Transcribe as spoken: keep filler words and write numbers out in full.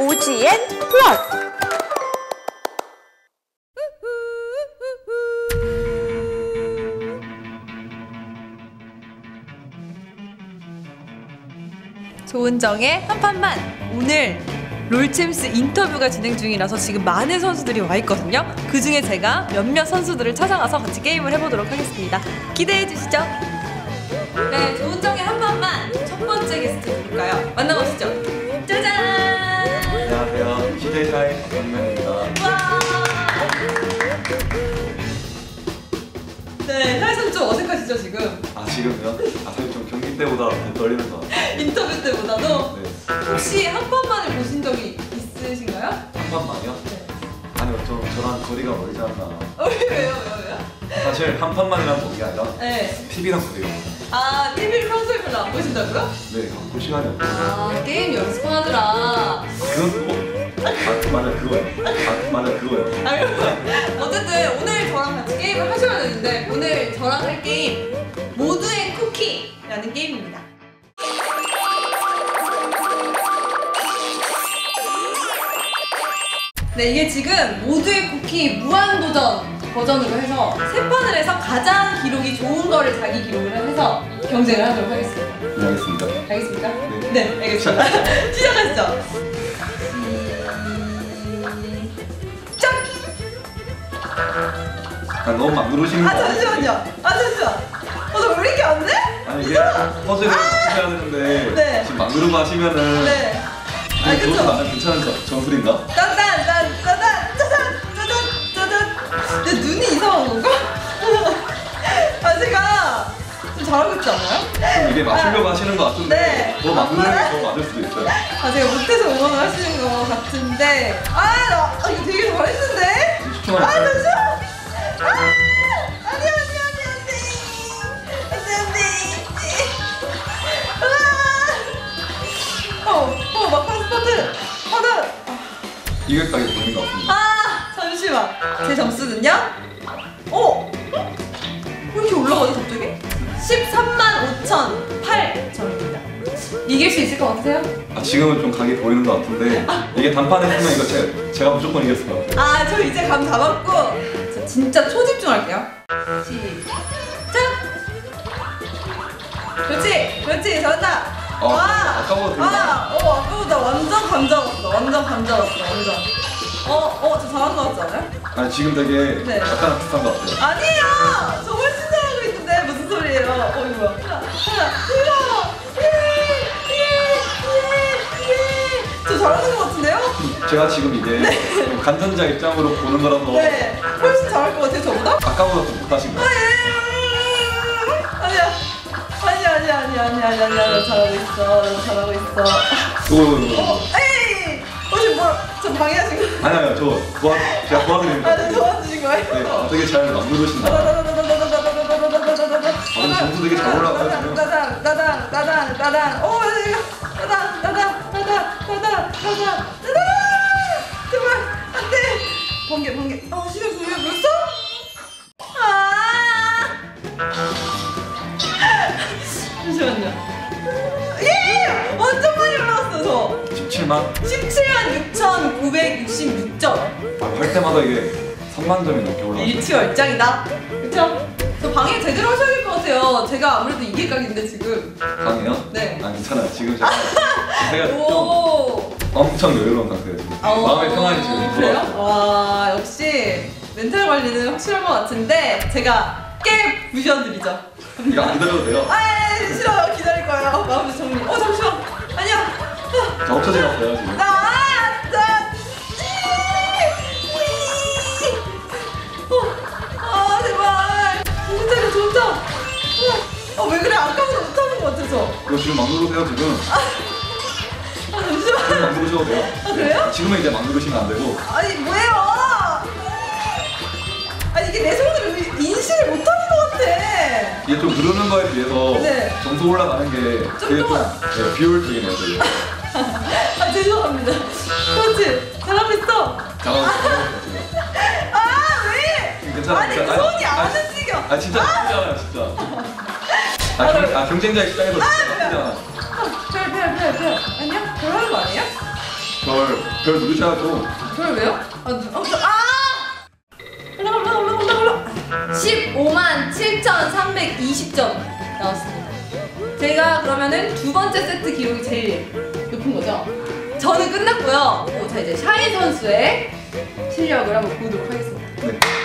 오지엔 플러스. 조은정의 한판만. 오늘 롤챔스 인터뷰가 진행 중이라서 지금 많은 선수들이 와 있거든요. 그 중에 제가 몇몇 선수들을 찾아가서 같이 게임을 해보도록 하겠습니다. 기대해 주시죠. 네, 조은정의 한판만 첫 번째 게스트 누굴까요? 만나보시죠. 짜잔! 안녕하세요. 시대사의 박영면입니다. 와. 네, 사회선 좀 어색하시죠 지금? 아 지금요? 아 사실 좀 경기 때보다 더 떨리는 것 같아요. 인터뷰 때보다도? 네. 혹시 한판만을 보신 적이 있으신가요? 한판만이요? 네. 아니요, 좀 저랑 거리가 멀지 않나. 어, 왜요? 왜요? 왜요? 사실 한판만이랑 보는 게 아니라 네. 티비랑 보는 거예요. 아, 티비를 평소에 별로 안 보신다고요? 네, 볼 시간이 없어요. 아, 게임 연습하느라. 그건 뭐? 아, 맞아, 그거요. 아, 맞아, 그거요. 아, 그럼 어쨌든 오늘 저랑 같이 게임을 하셔야 되는데 오늘 저랑 할 게임 모두의 쿠키라는 게임입니다. 네, 이게 지금 모두의 쿠키 무한도전 버전으로 해서 세 판을 해서 가장 기록이 좋은 거를 자기 기록을 해서 경쟁을 하도록 하겠습니다. 네, 알겠습니다. 알겠습니다? 네, 네 알겠습니다. 시작하시죠. 시작! 아, 너무 막 누르시는 거. 아, 잠시만요. 아, 잠시만. 어, 나 왜 이렇게 안 돼? 아니, 이게 퍼즐을 해야 되는데 네. 지금 막 누르고 하시면은 네. 아니, 그쵸? 나는 괜찮은 거, 전술인가? 딴딴, 딴, 딴, 딴, 짜잔! 내 눈이 이상한 건가? 아 제가 좀 잘하고 있지 않아요? 좀 이게 맞추려고 아, 하시는 것 같은데 네. 더 맞는 더 맞을 수도 있어요. 아 제가 못해서 응원을 하시는 것 같은데 아, 나, 아 이거 되게 잘했는데? 아 잠시만! 아! 아니 아니 아니 안돼! 안돼 안돼! 아! 어! 어! 막판 스타트! 아 나! 이게 딱이 보이는 것 같은데 아! 잠시만! 제 점수는요? 어? 왜 이렇게 올라가지 갑자기? 십삼만 오천 팔 점입니다. 이길 수 있을 것 같으세요? 아 지금은 좀 각이 보이는 것 같은데 아. 이게 단판에 쓰면 이거 제가, 제가 무조건 이겼을 것 같아요. 아 저 이제 감 잡았고 저 진짜 초집중할게요. 시작! 그렇지! 그렇지! 잘한다! 아, 와! 아까보다 와! 어, 아까보다 완전 감 잡았어. 완전 감 잡았어. 완전. 어, 어, 저 잘한 것 같지 않아요? 아니, 지금 되게 네. 약간 비슷한 것 같아요. 아니에요! 저 훨씬 잘하고 있는데 무슨 소리예요? 어, 이거 뭐야? 하나, 하나, 들어! 예! 예! 예! 예! 저 잘하는 것 같은데요? 제가 지금 이게 네. 간전자 입장으로 보는 거라서 네, 훨씬 잘할 것 같아요, 저보다? 아까보다 더 못하신 것 같아요. 아니야, 아니야, 아니야, 아니야, 아니야, 아니야, 아니야. 잘하고 있어, 잘하고 있어. 오, 오, 오. 저 방해하신 거 아니요, 저 도와, 제가 도와드립니다. 아, 네, 도와주신 거예요? 네, 되게 잘 만들어주신다. 오늘 점수 되게 잘 올라가요. 따당, 따당, 따당, 따당. 오, 따당, 따당, 따당, 따당, 따당, 따당. 제발, 안 돼. 번개, 번개. 어, 시간 분명 벌써? 아. 잠시만요. 예! 완전 많이 올라왔어, 저. 십칠만 육천 구백육십육 점. 아, 할 때마다 이게 삼만 점이 넘게 올라왔어요. 일취월장이다. 그쵸? 저 방해 제대로 하셔야 될 것 같아요. 제가 아무래도 이길 각인데 지금. 방해요? 네. 아 괜찮아요. 지금 제가 제가 좀 엄청 여유로운 상태예요. 지금. 아, 마음이 편하게 지금. 그래요? 와 역시 멘탈 관리는 확실한 것 같은데 제가 깨 부셔드리죠. 이거 안 기다려도 돼요? 아 싫어요. 기다릴 거예요. 마음의 정리. 어 잠시만. 아니야. 자, 없어진 것 같아요, 지금. 아, 자, 아, 제발. 좋다, 좋다. 아, 왜 그래? 아까보다 못하는 것 같아서. 이거 지금 막 누르세요, 지금. 아, 아 잠시만. 지금 막 누르셔도 돼요. 아, 그래요? 지금은 이제 막 누르시면 안 되고. 아니, 뭐예요? 아니, 이게 내 손으로 인식을 못하는 것 같아. 이게 좀 누르는 거에 비해서 네. 점수 올라가는 게 되게 좀 네, 비효율적이네요, 되게. 아 죄송합니다. 그렇지 잘하고 있어. 잘하고 있어. 아 왜? 괜찮아. 아니 괜찮아. 손이 안 움직여. 아 진짜 진짜야 진짜. 아, 아, 경, 아 경쟁자 입장에서 진짜. 아, 별 별 별 별. 아니야? 별하는 거 아니야? 별 누르셔야죠. 별 왜요? 아! 올라가 올라가 올라가 올라가! 십오만 칠천삼백이십 점 나왔습니다. 제가 그러면은 두 번째 세트 기록이 제일 높은 거죠? 저는 끝났고요. 오, 자 이제 샤인 선수의 실력을 한번 보도록 하겠습니다. 네.